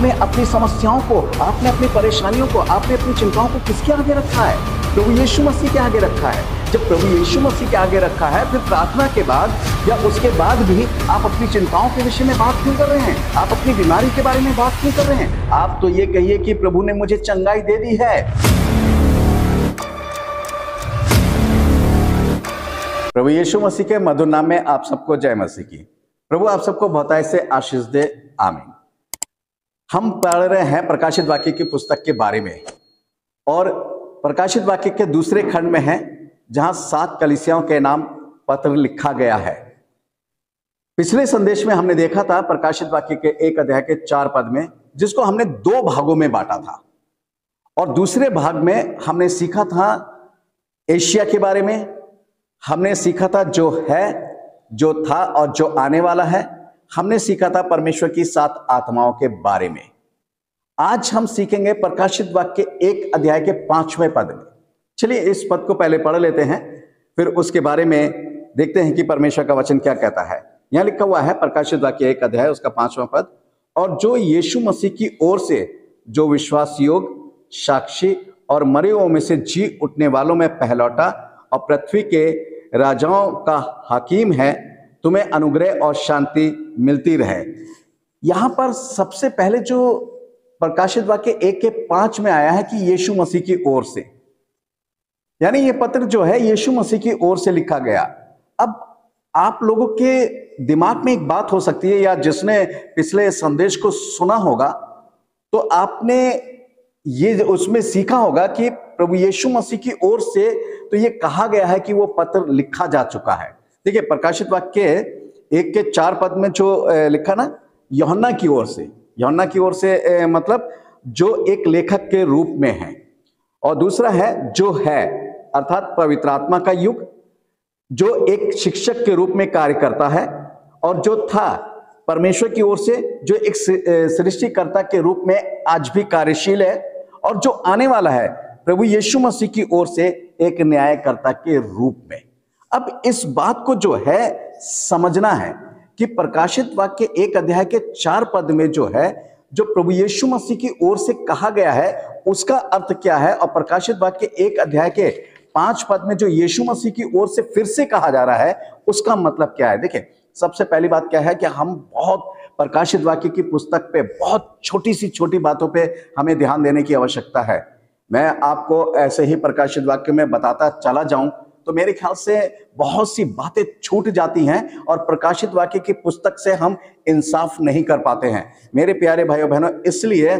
आपने अपनी समस्याओं को, आपने अपनी परेशानियों को, आपने अपनी चिंताओं को किसके आगे रखा है? प्रभु यीशु मसीह के आगे रखा है। जब प्रभु यीशु मसीह के आगे रखा है, फिर प्रार्थना के बाद या उसके बाद भी आप अपनी चिंताओं के विषय में बात क्यों कर रहे हैं? आप अपनी बीमारी के बारे में बात क्यों कर रहे हैं? आप तो ये कहिए कि प्रभु ने मुझे चंगाई दे दी है। प्रभु यीशु मसीह के मधुर नाम में आप सबको जय मसीह की। प्रभु आप सबको बहुतायत से आशीष दे, आमीन। हम पढ़ रहे हैं प्रकाशित वाक्य की पुस्तक के बारे में, और प्रकाशित वाक्य के दूसरे खंड में है जहां 7 कलीसियाओं के नाम पत्र लिखा गया है। पिछले संदेश में हमने देखा था प्रकाशित वाक्य के 1 अध्याय के 4 पद में, जिसको हमने 2 भागों में बांटा था, और दूसरे भाग में हमने सीखा था एशिया के बारे में, हमने सीखा था जो है, जो था और जो आने वाला है। हमने सीखा था परमेश्वर की 7 आत्माओं के बारे में। आज हम सीखेंगे प्रकाशित वाक्य के 1 अध्याय के 5वें पद में। चलिए इस पद को पहले पढ़ लेते हैं, फिर उसके बारे में देखते हैं कि परमेश्वर का वचन क्या कहता है। यहाँ लिखा हुआ है प्रकाशित वाक्य 1 अध्याय उसका 5वां पद, और जो यीशु मसीह की ओर से, जो विश्वास योग, साक्षी और मरे हुओं में से जी उठने वालों में पहलौठा और पृथ्वी के राजाओं का हाकिम है, तुम्हें अनुग्रह और शांति मिलती रहे। यहाँ पर सबसे पहले जो प्रकाशित वाक्य 1 के 5 में आया है कि यीशु मसीह की ओर से, यानी ये पत्र जो है यीशु मसीह की ओर से लिखा गया। अब आप लोगों के दिमाग में एक बात हो सकती है, या जिसने पिछले संदेश को सुना होगा तो आपने ये उसमें सीखा होगा कि प्रभु यीशु मसीह की ओर से तो ये कहा गया है कि वो पत्र लिखा जा चुका है। देखिए प्रकाशित वाक्य 1 के 4 पद में जो लिखा ना, यूहन्ना की ओर से, यूहन्ना की ओर से मतलब जो एक लेखक के रूप में है, और दूसरा है जो है, अर्थात पवित्र आत्मा का युग, जो एक शिक्षक के रूप में कार्य करता है, और जो था परमेश्वर की ओर से, जो एक सृष्टिकर्ता के रूप में आज भी कार्यशील है, और जो आने वाला है प्रभु यीशु मसीह की ओर से, एक न्यायकर्ता के रूप में। अब इस बात को जो है समझना है कि प्रकाशित वाक्य 1 अध्याय के 4 पद में जो है, जो प्रभु यीशु मसीह की ओर से कहा गया है, उसका अर्थ क्या है, और प्रकाशित वाक्य 1 अध्याय के 5 पद में जो यीशु मसीह की ओर से फिर से कहा जा रहा है, उसका मतलब क्या है। देखिए सबसे पहली बात क्या है कि हम बहुत प्रकाशित वाक्य की पुस्तक पे बहुत छोटी सी छोटी बातों पे हमें ध्यान देने की आवश्यकता है। मैं आपको ऐसे ही प्रकाशित वाक्य में बताता चला जाऊं तो मेरे ख्याल से बहुत सी बातें छूट जाती हैं, और प्रकाशित वाक्य की पुस्तक से हम इंसाफ नहीं कर पाते हैं। मेरे प्यारे भाइयों बहनों, इसलिए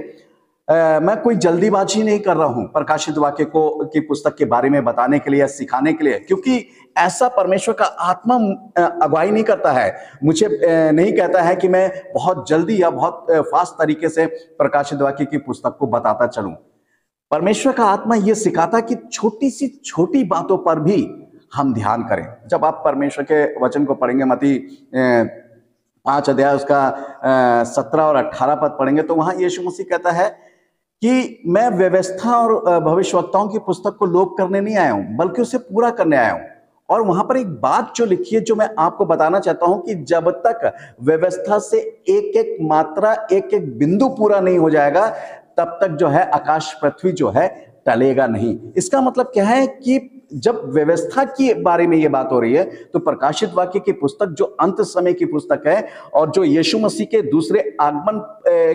मैं कोई जल्दीबाजी नहीं कर रहा हूं प्रकाशित वाक्य को की पुस्तक के बारे में बताने के लिए, सिखाने के लिए, क्योंकि ऐसा परमेश्वर का आत्मा अगुवाई नहीं करता है, मुझे नहीं कहता है कि मैं बहुत जल्दी या बहुत फास्ट तरीके से प्रकाशित वाक्य की पुस्तक को बताता चलूं। परमेश्वर का आत्मा ये सिखाता कि छोटी सी छोटी बातों पर भी हम ध्यान करें। जब आप परमेश्वर के वचन को पढ़ेंगे, मत्ती 5 अध्याय उसका 17 और 18 पद पढ़ेंगे, तो वहां यीशु मसीह कहता है कि मैं व्यवस्था और भविष्यवक्ताओं की पुस्तक को लोप करने नहीं आया हूं, बल्कि उसे पूरा करने आया हूं। और वहां पर एक बात जो लिखी है, जो मैं आपको बताना चाहता हूं, कि जब तक व्यवस्था से एक एक मात्रा, एक एक बिंदु पूरा नहीं हो जाएगा, तब तक जो है आकाश पृथ्वी जो है टलेगा नहीं। इसका मतलब क्या है कि जब व्यवस्था के बारे में ये बात हो रही है, तो प्रकाशित वाक्य की पुस्तक जो अंत समय की पुस्तक है, और जो यीशु मसीह के दूसरे आगमन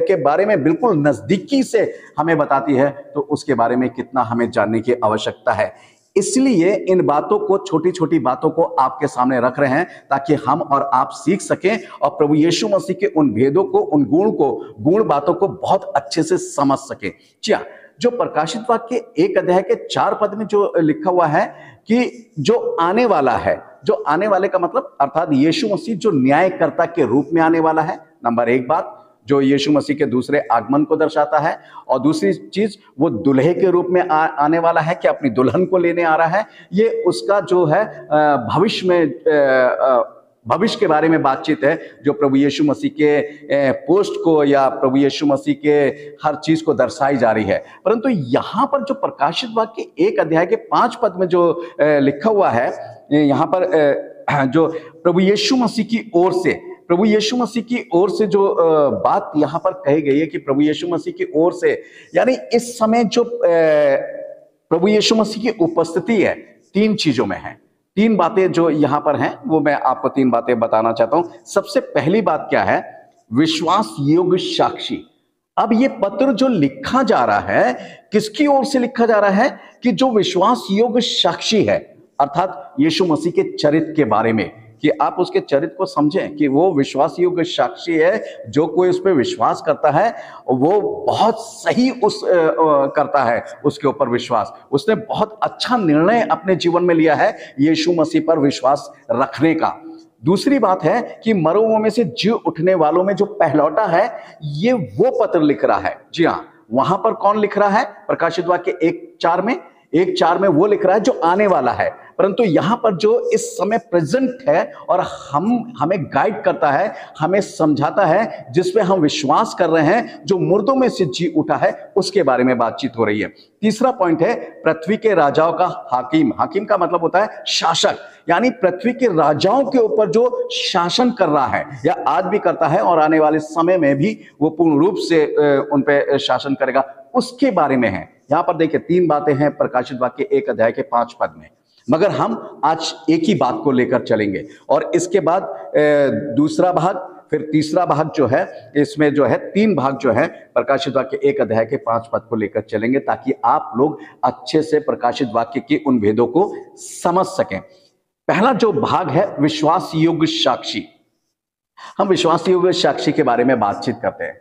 के बारे में बिल्कुल नजदीकी से हमें बताती है, तो उसके बारे में कितना हमें जानने की आवश्यकता है। इसलिए इन बातों को, छोटी छोटी बातों को आपके सामने रख रहे हैं, ताकि हम और आप सीख सकें, और प्रभु यीशु मसीह के उन भेदों को, उन गुण बातों को बहुत अच्छे से समझ सकें। जी हाँ, जो प्रकाशित वाक्य 1 अध्याय के 4 पद में जो लिखा हुआ है कि जो आने वाला है, जो आने वाले का मतलब अर्थात यीशु मसीह जो न्यायकर्ता के रूप में आने वाला है, नंबर एक बात जो यीशु मसीह के दूसरे आगमन को दर्शाता है, और दूसरी चीज वो दुल्हे के रूप में आने वाला है, कि अपनी दुल्हन को लेने आ रहा है। ये उसका जो है भविष्य में भविष्य के बारे में बातचीत है, जो प्रभु यीशु मसीह के पोस्ट को या प्रभु यीशु मसीह के हर चीज को दर्शाई जा रही है। परंतु यहाँ पर जो प्रकाशित वाक्य 1 अध्याय के 5 पद में जो लिखा हुआ है, यहाँ पर जो प्रभु यीशु मसीह की ओर से प्रभु यीशु मसीह की ओर से जो बात यहाँ पर कही गई है कि प्रभु यीशु मसीह की ओर से, यानी इस समय जो प्रभु यीशु मसीह की उपस्थिति है तीन चीजों में है। तीन बातें जो यहाँ पर हैं वो मैं आपको तीन बातें बताना चाहता हूँ। सबसे पहली बात क्या है? विश्वास योग्य साक्षी। अब ये पत्र जो लिखा जा रहा है किसकी ओर से लिखा जा रहा है? कि जो विश्वास योग्य साक्षी है, अर्थात यीशु मसीह के चरित्र के बारे में, कि आप उसके चरित्र को समझें कि वो विश्वास योग्य साक्षी है। जो कोई उस पर विश्वास करता है वो बहुत सही करता है, उसके ऊपर विश्वास, उसने बहुत अच्छा निर्णय अपने जीवन में लिया है यीशु मसीह पर विश्वास रखने का। दूसरी बात है कि मरुओं में से जी उठने वालों में जो पहलौठा है, ये वो पत्र लिख रहा है। जी हाँ, वहां पर कौन लिख रहा है? प्रकाशित वाक्य 1:4 में, 1:4 में वो लिख रहा है जो आने वाला है। परंतु यहाँ पर जो इस समय प्रेजेंट है और हमें गाइड करता है, हमें समझाता है, जिसपे हम विश्वास कर रहे हैं, जो मुर्दों में से जी उठा है, उसके बारे में बातचीत हो रही है। तीसरा पॉइंट है पृथ्वी के राजाओं का हाकिम। हाकिम का मतलब होता है शासक, यानी पृथ्वी के राजाओं के ऊपर जो शासन कर रहा है या आज भी करता है और आने वाले समय में भी वो पूर्ण रूप से उनपे शासन करेगा, उसके बारे में है। यहाँ पर देखिए तीन बातें हैं प्रकाशित वाक्य 1:5 में, मगर हम आज एक ही बात को लेकर चलेंगे। और इसके बाद दूसरा भाग, फिर तीसरा भाग जो है, इसमें जो है तीन भाग जो है प्रकाशित वाक्य 1:5 को लेकर चलेंगे, ताकि आप लोग अच्छे से प्रकाशित वाक्य के उन भेदों को समझ सकें। पहला जो भाग है विश्वास योग्य साक्षी। हम विश्वास योग्य साक्षी के बारे में बातचीत करते हैं।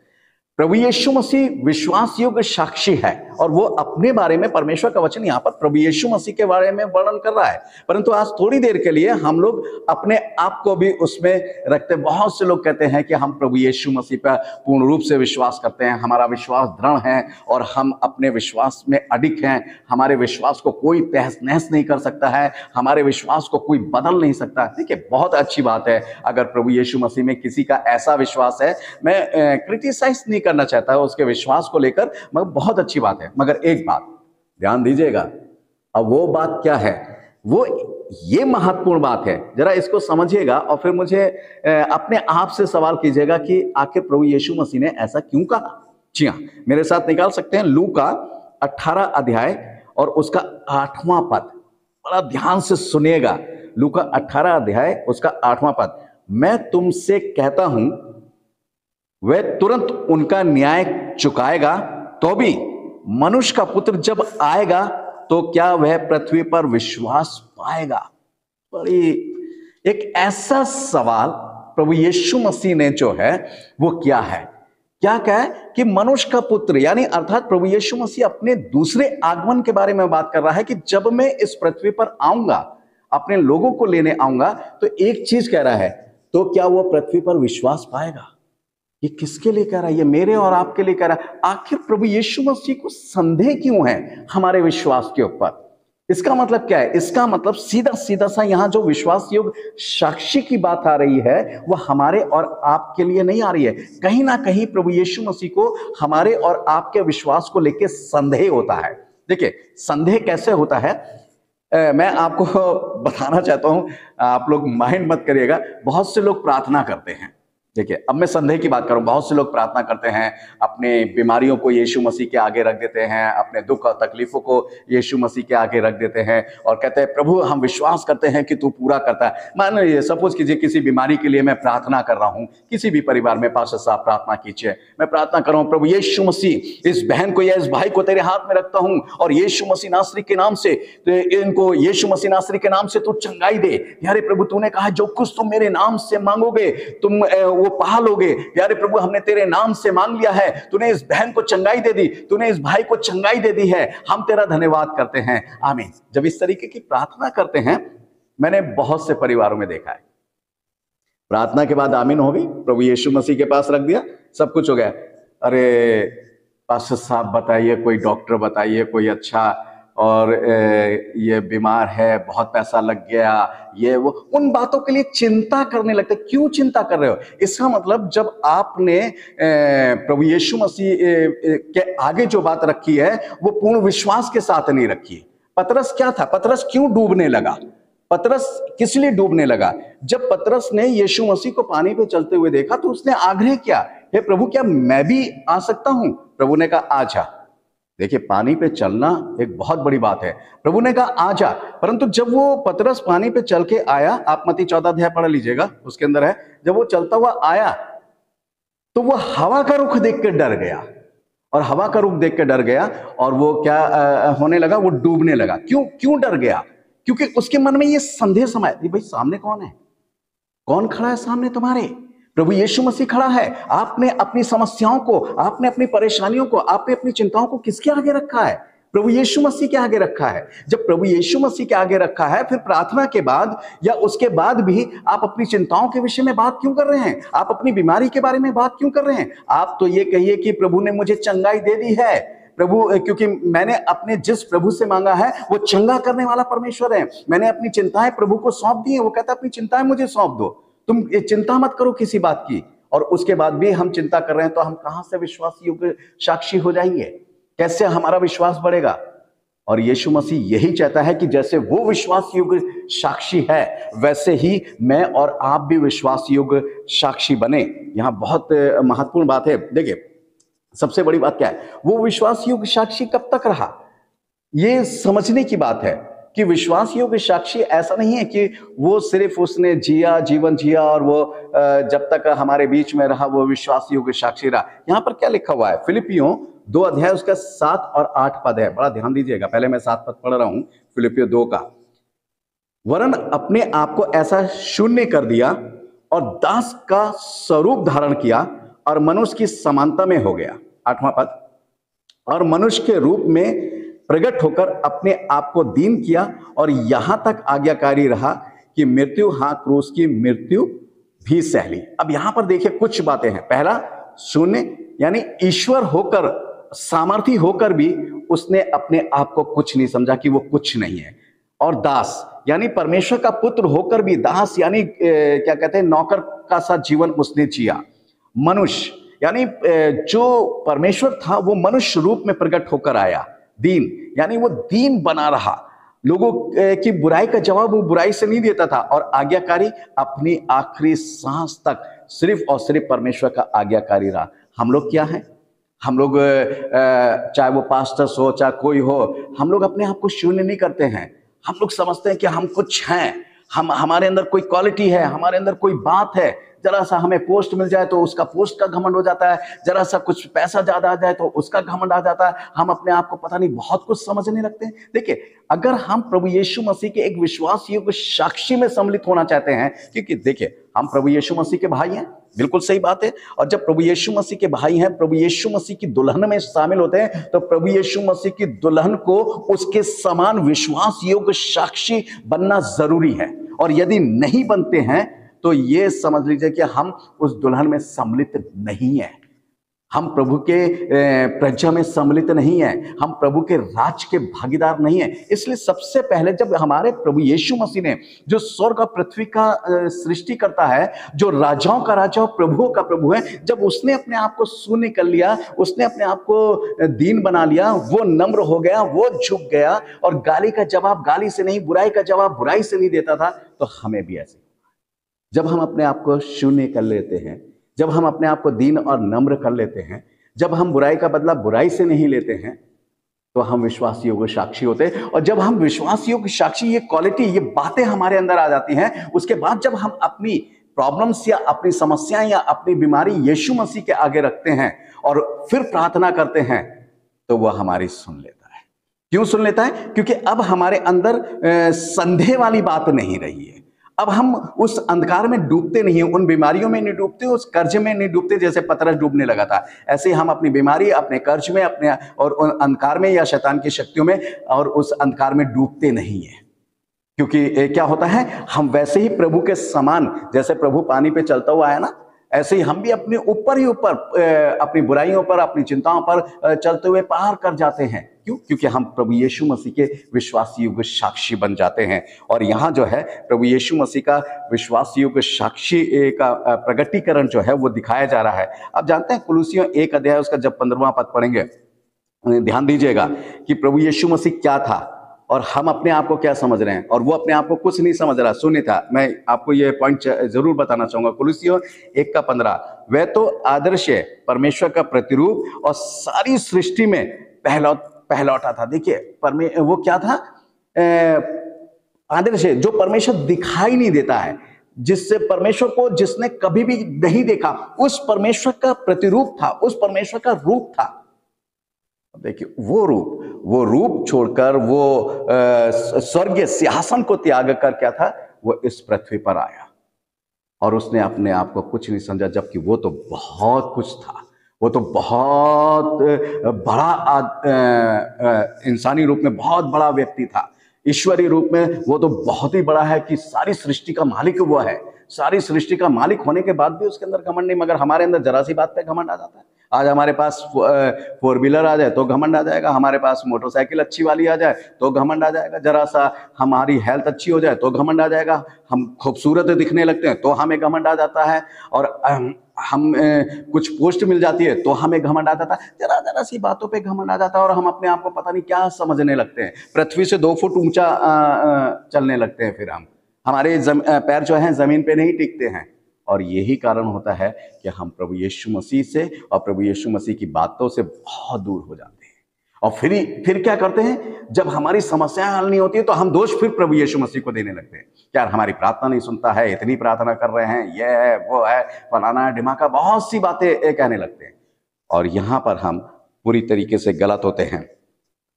प्रभु यीशु मसीह विश्वास योग्य साक्षी है और वो अपने बारे में परमेश्वर का वचन यहाँ पर प्रभु यीशु मसीह के बारे में वर्णन कर रहा है। परंतु आज थोड़ी देर के लिए हम लोग अपने आप को भी उसमें रखते। बहुत से लोग कहते हैं कि हम प्रभु यीशु मसीह पर पूर्ण रूप से विश्वास करते हैं, हमारा विश्वास दृढ़ है और हम अपने विश्वास में अडिग हैं, हमारे विश्वास को कोई तहस नहस नहीं कर सकता है, हमारे विश्वास को कोई बदल नहीं सकता। ठीक है, बहुत अच्छी बात है। अगर प्रभु यीशु मसीह में किसी का ऐसा विश्वास है, मैं क्रिटिसाइज नहीं करना चाहता है उसके विश्वास को लेकर, मगर बहुत अच्छी बात है। मगर एक बात ध्यान दीजिएगा, अब वो बात क्या है? वो ये महत्वपूर्ण बात है, जरा इसको समझिएगा और फिर मुझे अपने आप से सवाल कीजिएगा कि आखिर प्रभु यीशु मसीह ने ऐसा क्यों कहा। जी हाँ, मेरे साथ निकाल सकते हैं लूका 18 और उसका 8वां पद। बड़ा ध्यान से सुनिएगा, लूका 18 उसका 8वां पद। मैं तुमसे कहता हूं वह तुरंत उनका न्याय चुकाएगा, तो भी मनुष्य का पुत्र जब आएगा तो क्या वह पृथ्वी पर विश्वास पाएगा? बड़ी एक ऐसा सवाल प्रभु यीशु मसीह ने जो है वो किया है। क्या कहे कि मनुष्य का पुत्र, यानी अर्थात प्रभु यीशु मसीह अपने दूसरे आगमन के बारे में बात कर रहा है कि जब मैं इस पृथ्वी पर आऊंगा, अपने लोगों को लेने आऊंगा, तो एक चीज कह रहा है, तो क्या वह पृथ्वी पर विश्वास पाएगा? ये किसके लिए कह रहा है? ये मेरे और आपके लिए कह रहा है। आखिर प्रभु यीशु मसीह को संदेह क्यों है हमारे विश्वास के ऊपर? इसका मतलब क्या है? इसका मतलब सीधा सीधा सा यहाँ जो विश्वास योग्य साक्षी की बात आ रही है वो हमारे और आपके लिए नहीं आ रही है। कहीं ना कहीं प्रभु यीशु मसीह को हमारे और आपके विश्वास को लेकर संदेह होता है। देखिए संदेह कैसे होता है, मैं आपको बताना चाहता हूँ, आप लोग माइंड मत करिएगा। बहुत से लोग प्रार्थना करते हैं। देखिए अब मैं संदेह की बात करूं, बहुत से लोग प्रार्थना करते हैं, अपने बीमारियों को यीशु मसीह के आगे रख देते हैं, अपने दुख और तकलीफों को यीशु मसीह के आगे रख देते हैं और कहते हैं प्रभु हम विश्वास करते हैं कि तू पूरा करता है। मान लीजिए, सपोज कीजिए किसी बीमारी के लिए मैं प्रार्थना कर रहा हूं, किसी भी परिवार में पास्टर साहब प्रार्थना कीजिए, मैं प्रार्थना कर रहा हूं प्रभु यीशु मसीह इस बहन को या इस भाई को तेरे हाथ में रखता हूँ और यीशु मसीह नासरी के नाम से इनको यीशु मसीह नासरी के नाम से तू चंगाई दे। यारे प्रभु तूने कहा जो कुछ तुम मेरे नाम से मांगोगे तुम वो पा लोगे। प्यारे प्रभु हमने तेरे नाम से मांग लिया है, तूने इस बहन को चंगाई दे दी, तूने इस भाई को चंगाई दे दी है, हम तेरा धन्यवाद करते हैं, आमीन। जब इस तरीके की प्रार्थना करते हैं, मैंने बहुत से परिवारों में देखा है, प्रार्थना के बाद आमीन हो गई, प्रभु यीशु मसीह के पास रख दिया, सब कुछ हो गया। अरे पास्टर साहब बताइए, कोई डॉक्टर बताइए, कोई अच्छा, और ये बीमार है, बहुत पैसा लग गया, ये वो, उन बातों के लिए चिंता करने लगते। क्यों चिंता कर रहे हो? इसका मतलब जब आपने प्रभु यीशु मसीह के आगे जो बात रखी है वो पूर्ण विश्वास के साथ नहीं रखी है। पतरस क्या था? पतरस क्यों डूबने लगा? पतरस किस लिए डूबने लगा? जब पतरस ने यीशु मसीह को पानी पे चलते हुए देखा तो उसने आग्रह किया, हे प्रभु क्या मैं भी आ सकता हूं? प्रभु ने कहा आ जा। देखिए पानी पे चलना एक बहुत बड़ी बात है। प्रभु ने कहा आ जा, परंतु जब वो पतरस पानी पे चल के आया, आप मत्ती 14 अध्याय पढ़ लीजिएगा, उसके अंदर है, जब वो चलता हुआ आया तो वो हवा का रुख देख के डर गया, और हवा का रुख देख के डर गया और वो क्या होने लगा, वो डूबने लगा। क्यों डर गया? क्योंकि उसके मन में ये संदेह समाया, भाई सामने कौन है, कौन खड़ा है सामने तुम्हारे? प्रभु यीशु मसीह खड़ा है। आपने अपनी समस्याओं को, आपने अपनी परेशानियों को, आपने अपनी चिंताओं को किसके आगे रखा है? प्रभु यीशु मसीह के आगे रखा है। जब प्रभु यीशु मसीह के आगे रखा है, फिर प्रार्थना के बाद या उसके बाद भी आप अपनी चिंताओं के विषय में बात क्यों कर रहे हैं? आप अपनी बीमारी के बारे में बात क्यों कर रहे हैं? आप तो ये कहिए कि प्रभु ने मुझे चंगाई दे दी है, प्रभु, क्योंकि मैंने अपने जिस प्रभु से मांगा है वो चंगा करने वाला परमेश्वर है, मैंने अपनी चिंताएं प्रभु को सौंप दी है। वो कहता है अपनी चिंताएं मुझे सौंप दो, तुम ये चिंता मत करो किसी बात की। और उसके बाद भी हम चिंता कर रहे हैं, तो हम कहां से विश्वास योग्य साक्षी हो जाएंगे? कैसे हमारा विश्वास बढ़ेगा? और यीशु मसीह यही चाहता है कि जैसे वो विश्वास योग्य साक्षी है, वैसे ही मैं और आप भी विश्वास योग्य साक्षी बने। यहाँ बहुत महत्वपूर्ण बात है। देखिए सबसे बड़ी बात क्या है, वो विश्वास योग्य साक्षी कब तक रहा, ये समझने की बात है। कि विश्वास योग्य साक्षी ऐसा नहीं है कि वो सिर्फ उसने जिया, जीवन जिया और वो जब तक हमारे बीच में रहा वो विश्वास योग्य साक्षी रहा। यहाँ पर क्या लिखा हुआ है, फिलिपियों 2 अध्याय उसका 7 और 8 पद है, बड़ा ध्यान दीजिएगा। पहले मैं 7 पद पढ़ रहा हूँ फिलिपियों 2 का। वरन अपने आप को ऐसा शून्य कर दिया और दास का स्वरूप धारण किया और मनुष्य की समानता में हो गया। 8वां पद, और मनुष्य के रूप में प्रकट होकर अपने आप को दीन किया और यहां तक आज्ञाकारी रहा कि मृत्यु, हां क्रूस की मृत्यु भी सहली। अब यहां पर देखिए कुछ बातें हैं। पहला, शून्य यानी ईश्वर होकर, सामर्थी होकर भी उसने अपने आप को कुछ नहीं समझा कि वो कुछ नहीं है। और दास यानी परमेश्वर का पुत्र होकर भी, दास यानी क्या कहते हैं, नौकर का साथ जीवन उसने जिया। मनुष्य यानी जो परमेश्वर था वो मनुष्य रूप में प्रकट होकर आया। दीन यानी वो दीन बना रहा, लोगों की बुराई का जवाब वो बुराई से नहीं देता था। और आज्ञाकारी, अपनी आखिरी सांस तक सिर्फ और सिर्फ परमेश्वर का आज्ञाकारी रहा। हम लोग क्या हैं? हम लोग चाहे वो पास्टर्स हो चाहे कोई हो, हम लोग अपने आप को शून्य नहीं करते हैं। हम लोग समझते हैं कि हम कुछ हैं, हम, हमारे अंदर कोई क्वालिटी है, हमारे अंदर कोई बात है। जरा सा हमें पोस्ट मिल जाए तो उसका पोस्ट का घमंड हो जाता है, जरा सा कुछ पैसा ज्यादा आ जाए तो उसका घमंड आ जाता है। हम अपने आप को पता नहीं बहुत कुछ समझने लगते हैं। देखिए अगर हम प्रभु यीशु मसीह के एक विश्वास योग्य साक्षी में सम्मिलित होना चाहते हैं, क्योंकि देखिए हम प्रभु यीशु मसीह के भाई हैं, बिल्कुल सही बात है। और जब प्रभु यीशु मसीह के भाई हैं, प्रभु यीशु मसीह की दुल्हन में शामिल होते हैं, तो प्रभु यीशु मसीह की दुल्हन को उसके समान विश्वास योग्य साक्षी बनना जरूरी है। और यदि नहीं बनते हैं तो ये समझ लीजिए कि हम उस दुल्हन में सम्मिलित नहीं है, हम प्रभु के प्रजा में सम्मिलित नहीं है, हम प्रभु के राज के भागीदार नहीं है। इसलिए सबसे पहले जब हमारे प्रभु यीशु मसीह ने, जो स्वर्ग और पृथ्वी का सृष्टि करता है, जो राजाओं का राजा और प्रभुओं का प्रभु है, जब उसने अपने आप को शून्य कर लिया, उसने अपने आप को दीन बना लिया, वो नम्र हो गया, वो झुक गया और गाली का जवाब गाली से नहीं, बुराई का जवाब बुराई से नहीं देता था, तो हमें भी ऐसे जब हम अपने आप को शून्य कर लेते हैं, जब हम अपने आप को दीन और नम्र कर लेते हैं, जब हम बुराई का बदला बुराई से नहीं लेते हैं, तो हम विश्वास योग्य साक्षी होते हैं। और जब हम विश्वास योग्य साक्षी, ये क्वालिटी, ये बातें हमारे अंदर आ जाती हैं, उसके बाद जब हम अपनी प्रॉब्लम्स या अपनी समस्याएं या अपनी बीमारी यीशु मसीह के आगे रखते हैं और फिर प्रार्थना करते हैं, तो वह हमारी सुन लेता है। क्यों सुन लेता है? क्योंकि अब हमारे अंदर संदेह वाली बात नहीं रही है। अब हम उस अंधकार में डूबते नहीं हैं, उन बीमारियों में नहीं डूबते, उस कर्ज में नहीं डूबते, जैसे पतरस डूबने लगा था। ऐसे ही हम अपनी बीमारी, अपने कर्ज में, अपने और उन अंधकार में या शैतान की शक्तियों में और उस अंधकार में डूबते नहीं हैं। क्योंकि क्या होता है, हम वैसे ही प्रभु के समान, जैसे प्रभु पानी पे चलता हुआ है ना, ऐसे ही हम भी अपने ऊपर ही ऊपर, अपनी बुराइयों पर, अपनी चिंताओं पर चलते हुए पार कर जाते हैं। क्यों? क्योंकि हम प्रभु यीशु मसीह के विश्वास योग्य साक्षी बन जाते हैं। और यहाँ जो है प्रभु यीशु मसीह का विश्वास योग्य साक्षी का प्रगटीकरण जो है वो दिखाया जा रहा है। आप जानते हैं कुलुसियों 1 अध्याय उसका जब 15वां पद पढ़ेंगे, ध्यान दीजिएगा कि प्रभु यीशु मसीह क्या था। और हम अपने आप को क्या समझ रहे हैं, और वो अपने आप को कुछ नहीं समझ रहा, शून्य था। मैं आपको ये पॉइंट जरूर बताना चाहूँगा, कुलुसियों 1:15, वह तो आदर्श है, परमेश्वर का प्रतिरूप और सारी सृष्टि में पहलौटा था। देखिए वो क्या था, आदर्श है, जो परमेश्वर दिखाई नहीं देता है, जिससे परमेश्वर को जिसने कभी भी नहीं देखा, उस परमेश्वर का प्रतिरूप था, उस परमेश्वर का रूप था। देखिए वो रूप छोड़कर, वो स्वर्गीय सिंहासन को त्याग कर क्या था, वो इस पृथ्वी पर आया और उसने अपने आप को कुछ नहीं समझा, जबकि वो तो बहुत कुछ था, वो तो बहुत बड़ा, इंसानी रूप में बहुत बड़ा व्यक्ति था, ईश्वरी रूप में वो तो बहुत ही बड़ा है कि सारी सृष्टि का मालिक वो है। सारी सृष्टि का मालिक होने के बाद भी उसके अंदर घमंड नहीं, मगर हमारे अंदर जरा सी बात पे घमंड आ जाता है। आज हमारे पास 4 व्हीलर आ जाए तो घमंड आ जाएगा, हमारे पास मोटरसाइकिल अच्छी वाली आ जाए तो घमंड आ जाएगा, जरा सा हमारी हेल्थ अच्छी हो जाए तो घमंड आ जाएगा, हम खूबसूरत दिखने लगते हैं तो हमें घमंड आ जाता है, और हम कुछ पोस्ट मिल जाती है तो हमें घमंड आ जाता है, जरा सी बातों पे घमंड आ जाता है, और हम अपने आप को पता नहीं क्या समझने लगते हैं, पृथ्वी से 2 फुट ऊंचा चलने लगते हैं। फिर हमारे पैर जो हैं जमीन पे नहीं टिकते हैं, और यही कारण होता है कि हम प्रभु यीशु मसीह से और प्रभु यीशु मसीह की बातों से बहुत दूर हो जाते हैं। और फिर क्या करते हैं, जब हमारी समस्याएं हल नहीं होती है तो हम दोष फिर प्रभु यीशु मसीह को देने लगते हैं। यार हमारी प्रार्थना नहीं सुनता है, इतनी प्रार्थना कर रहे हैं, यह है वो है फलाना ढिमाका, बहुत सी बातें कहने लगते हैं, और यहाँ पर हम पूरी तरीके से गलत होते हैं।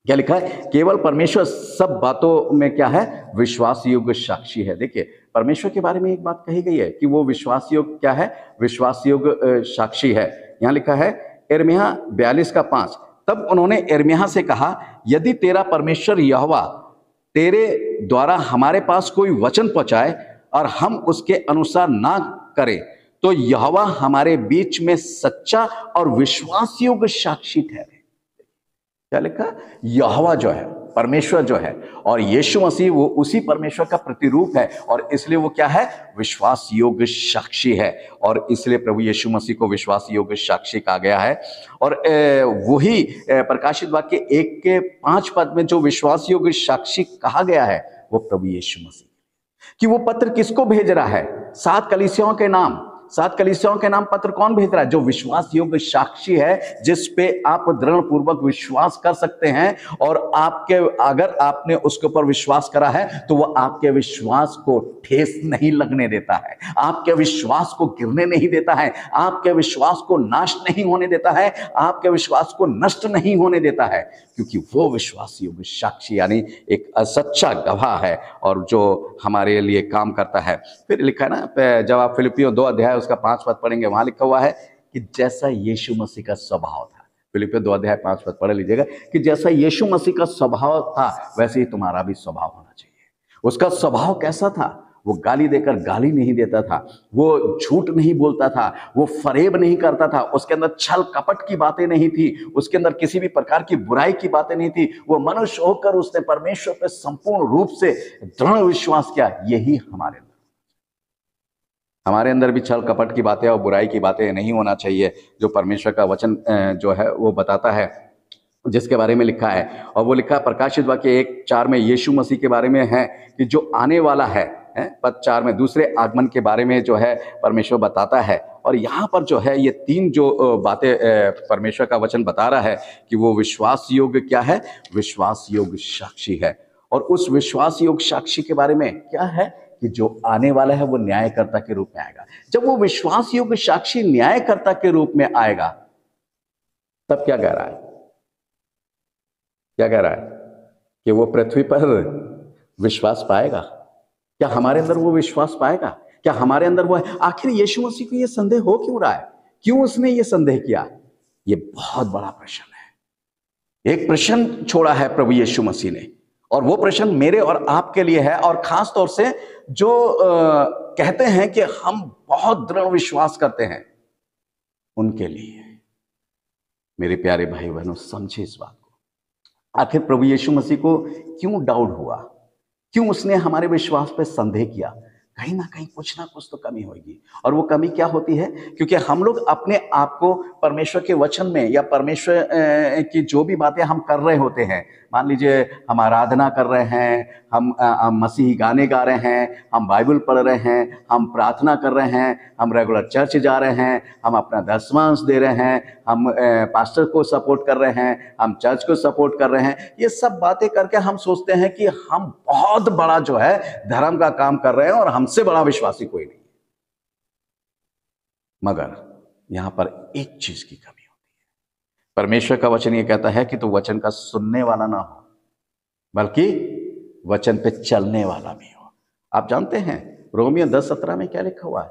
क्या लिखा है, केवल परमेश्वर सब बातों में क्या है, विश्वास योग्य साक्षी है। देखिए परमेश्वर के बारे में एक बात कही गई है कि वो विश्वास योग्य क्या है, विश्वास योग्य साक्षी है। यहाँ लिखा है यिर्मयाह 42:5, तब उन्होंने यिर्मयाह से कहा, यदि तेरा परमेश्वर यहोवा तेरे द्वारा हमारे पास कोई वचन पहुंचाए और हम उसके अनुसार ना करें, तो यहोवा हमारे बीच में सच्चा और विश्वास योग्य साक्षी ठहरे। क्या लिखा, यहोवा जो है परमेश्वर जो है, और यीशु मसीह वो उसी परमेश्वर का प्रतिरूप है, और इसलिए वो क्या है, विश्वास योग्य साक्षी है, और इसलिए प्रभु यीशु मसीह को विश्वास योग्य साक्षी कहा गया है। और वही प्रकाशित वाक्य 1:5 पद में जो विश्वास योग्य साक्षी कहा गया है, वो प्रभु यीशु मसीह कि वो पत्र किसको भेज रहा है, 7 कलीसियाओं के नाम पत्र कौन भेज रहा है, जो विश्वास योग्य साक्षी है, जिस पे आप दृढ़ पूर्वक विश्वास कर सकते हैं, और आपके अगर आपने उसके ऊपर विश्वास करा है तो वह आपके विश्वास को ठेस नहीं लगने देता है, आपके विश्वास को गिरने नहीं देता है, आपके विश्वास को नाश नहीं होने देता है, आपके विश्वास को नष्ट नहीं होने देता है, क्योंकि वो विश्वास योग्य साक्षी यानी एक सच्चा गवाह है और जो हमारे लिए काम करता है। फिर लिखा है ना, जब आप फिलिपियों 2 अध्याय उसका 5 पद पढ़ेंगे, वहां लिखा हुआ है कि जैसा यीशु मसीह का स्वभाव था, फिलिपियों 2 अध्याय 5 पद पढ़ लीजिएगा, कि जैसा यीशु मसीह का स्वभाव था वैसे ही तुम्हारा भी स्वभाव होना चाहिए। उसका स्वभाव कैसा था, वो गाली देकर गाली नहीं देता था, वो झूठ नहीं बोलता था, वो फरेब नहीं करता था, उसके अंदर छल कपट की बातें नहीं थी, उसके अंदर किसी भी प्रकार की बुराई की बातें नहीं थी, वो मनुष्य होकर उसने परमेश्वर पर संपूर्ण रूप से दृढ़ विश्वास किया। यही हमारे अंदर भी छल कपट की बातें और बुराई की बातें नहीं होना चाहिए, जो परमेश्वर का वचन जो है वो बताता है, जिसके बारे में लिखा है। और वो लिखा प्रकाशित वाक्य 1:4 में यीशु मसीह के बारे में है कि जो आने वाला है, पद 4 में दूसरे आगमन के बारे में जो है परमेश्वर बताता है। और यहाँ पर जो है ये 3 जो बातें परमेश्वर का वचन बता रहा है कि वो विश्वास योग्य क्या है, विश्वास योग्य साक्षी है, और उस विश्वास योग्य साक्षी के बारे में क्या है कि जो आने वाला है वो न्यायकर्ता के रूप में आएगा। जब वो विश्वास योग्य साक्षी न्यायकर्ता के रूप में आएगा, तब क्या कह रहा है कि वो पृथ्वी पर विश्वास पाएगा। क्या हमारे अंदर वो विश्वास पाएगा, क्या हमारे अंदर वो है? आखिर यीशु मसीह को ये संदेह हो क्यों रहा है, क्यों उसने ये संदेह किया, ये बहुत बड़ा प्रश्न है। एक प्रश्न छोड़ा है प्रभु यीशु मसीह ने, और वो प्रश्न मेरे और आपके लिए है, और खास तौर से जो कहते हैं कि हम बहुत दृढ़ विश्वास करते हैं उनके लिए। मेरे प्यारे भाई बहनों, समझे इस बात को, आखिर प्रभु यीशु मसीह को क्यों डाउट हुआ, क्यों उसने हमारे विश्वास पर संदेह किया। कहीं ना कहीं कुछ ना कुछ तो कमी होगी। और वो कमी क्या होती है, क्योंकि हम लोग अपने आप को परमेश्वर के वचन में या परमेश्वर की जो भी बातें हम कर रहे होते हैं, मान लीजिए हम आराधना कर रहे हैं, हम मसीही गाने गा रहे हैं, हम बाइबल पढ़ रहे हैं, हम प्रार्थना कर रहे हैं, हम रेगुलर चर्च जा रहे हैं, हम अपना दशमांश दे रहे हैं, हम पास्टर को सपोर्ट कर रहे हैं, हम चर्च को सपोर्ट कर रहे हैं, ये सब बातें करके हम सोचते हैं कि हम बहुत बड़ा जो है धर्म का काम कर रहे हैं और हमसे बड़ा विश्वासी कोई नहीं। मगर यहां पर एक चीज की कमी होती है। परमेश्वर का वचन ये कहता है कि तू वचन का सुनने वाला ना हो बल्कि वचन पे चलने वाला भी हो। आप जानते हैं रोमियों 10:17 में क्या लिखा हुआ है,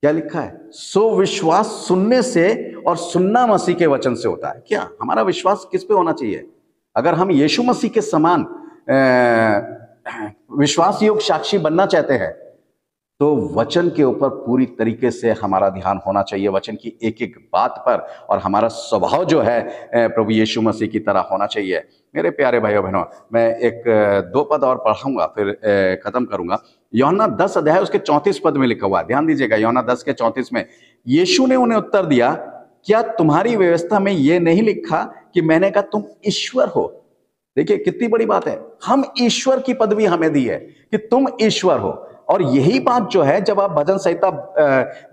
क्या लिखा है? सो विश्वास सुनने से और सुनना मसीह के वचन से होता है। क्या हमारा विश्वास किस पे होना चाहिए? अगर हम यीशु मसीह के समान विश्वास योग साक्षी बनना चाहते हैं तो वचन के ऊपर पूरी तरीके से हमारा ध्यान होना चाहिए, वचन की एक एक बात पर, और हमारा स्वभाव जो है प्रभु यीशु मसीह की तरह होना चाहिए। मेरे प्यारे भाइयों बहनों, मैं एक दो पद और पढ़ाऊंगा फिर खत्म करूंगा। यूहन्ना 10 अध्याय उसके 34 पद में लिखा हुआ, ध्यान दीजिएगा, यूहन्ना 10 के 34 में यीशु ने उन्हें उत्तर दिया, क्या तुम्हारी व्यवस्था में यह नहीं लिखा कि मैंने कहा तुम ईश्वर हो? देखिए कितनी बड़ी बात है, हम ईश्वर की पदवी हमें दी है कि तुम ईश्वर हो। और यही बात जो है जब आप भजन संहिता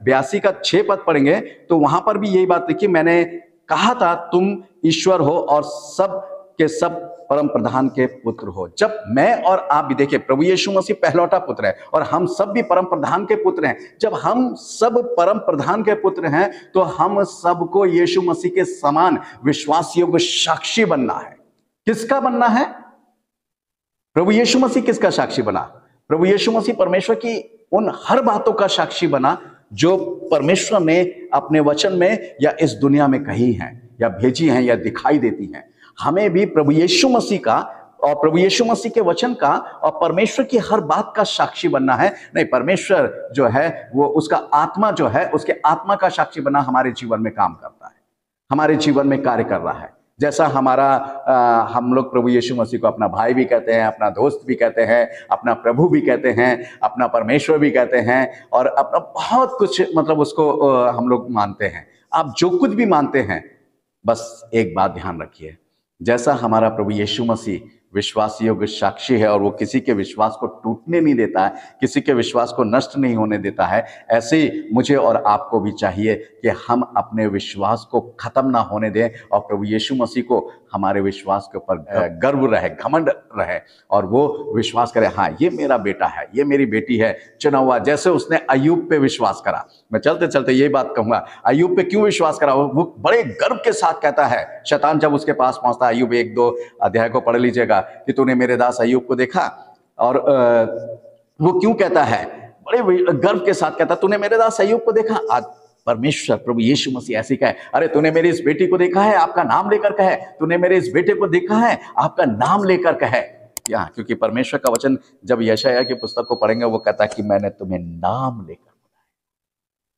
82 का 6 पद पढ़ेंगे तो वहां पर भी यही बात लिखी, मैंने कहा था तुम ईश्वर हो और सब के सब परम प्रधान के पुत्र हो। जब मैं और आप भी, देखिए प्रभु यीशु मसीह पहलौठा पुत्र है और हम सब भी परम प्रधान के पुत्र हैं, जब हम सब परम प्रधान के पुत्र हैं तो हम सबको यीशु मसीह के समान विश्वास योग्य साक्षी बनना है। किसका बनना है? प्रभु यीशु मसीह किसका साक्षी बना? प्रभु यीशु मसीह परमेश्वर की उन हर बातों का साक्षी बना जो परमेश्वर ने अपने वचन में या इस दुनिया में कही हैं या भेजी हैं या दिखाई देती हैं। हमें भी प्रभु यीशु मसीह का और प्रभु यीशु मसीह के वचन का और परमेश्वर की हर बात का साक्षी बनना है। नहीं, परमेश्वर जो है वो उसका आत्मा जो है, उसके आत्मा का साक्षी बना हमारे जीवन में काम करता है, हमारे जीवन में कार्य कर रहा है। जैसा हमारा हम लोग प्रभु यीशु मसीह को अपना भाई भी कहते हैं, अपना दोस्त भी कहते हैं, अपना प्रभु भी कहते हैं, अपना परमेश्वर भी कहते हैं और अपना बहुत कुछ, मतलब उसको हम लोग मानते हैं। आप जो कुछ भी मानते हैं, बस एक बात ध्यान रखिए, जैसा हमारा प्रभु यीशु मसीह विश्वास योग्य साक्षी है और वो किसी के विश्वास को टूटने नहीं देता है, किसी के विश्वास को नष्ट नहीं होने देता है, ऐसे ही मुझे और आपको भी चाहिए कि हम अपने विश्वास को खत्म ना होने दें और प्रभु यीशु मसीह को हमारे विश्वास के ऊपर गर्व रहे, घमंड रहे और वो विश्वास करे, हाँ ये मेरा बेटा है, ये मेरी बेटी है चुना हुआ, जैसे उसने अय्यूब पे विश्वास करा। मैं चलते चलते ये बात कहूंगा, अय्यूब पे क्यों विश्वास करा? वो बड़े गर्व के साथ कहता है, शैतान जब उसके पास पहुंचता है, अय्यूब 1-2 अध्याय को पढ़ लीजिएगा कि तूने मेरे दास अय्यूब को देखा, और वो क्यों कहता है, बड़े गर्व के साथ कहता, तूने मेरे दास अय्यूब को देखा। आज परमेश्वर प्रभु यीशु मसीह ऐसे कहे, अरे तूने मेरी इस बेटी को देखा है, आपका नाम लेकर कहे, तूने मेरे इस बेटे को देखा है, आपका नाम लेकर कहे। यहाँ क्योंकि परमेश्वर का वचन जब यशायाह की पुस्तक को पढ़ेंगे वो कहता है कि मैंने तुम्हें नाम लेकर,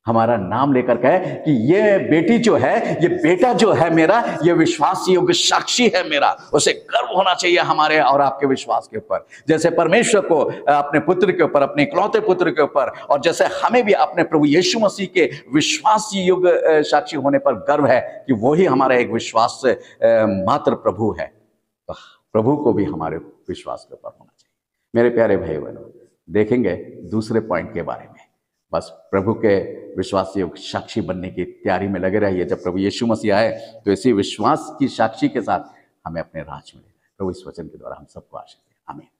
हमारा नाम लेकर कहे कि ये बेटी जो है, ये बेटा जो है मेरा, ये विश्वास योग्य साक्षी है मेरा। उसे गर्व होना चाहिए हमारे और आपके विश्वास के ऊपर, जैसे परमेश्वर को अपने पुत्र के ऊपर, अपने इकलौते पुत्र के ऊपर, और जैसे हमें भी अपने प्रभु यीशु मसीह के विश्वास योग्य साक्षी होने पर गर्व है कि वो ही हमारा एक विश्वास मात्र प्रभु है। तो प्रभु को भी हमारे विश्वास के ऊपर होना चाहिए। मेरे प्यारे भाई बहनों, देखेंगे दूसरे पॉइंट के बारे में, बस प्रभु के विश्वास योग्य साक्षी बनने की तैयारी में लगे रहिए। जब प्रभु यीशु मसीह आए तो इसी विश्वास की साक्षी के साथ हमें अपने राज में ले जाए। प्रभु इस वचन के द्वारा हम सबको आशीष दे, आमीन।